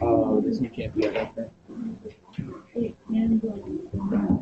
Oh, this one can't be up there.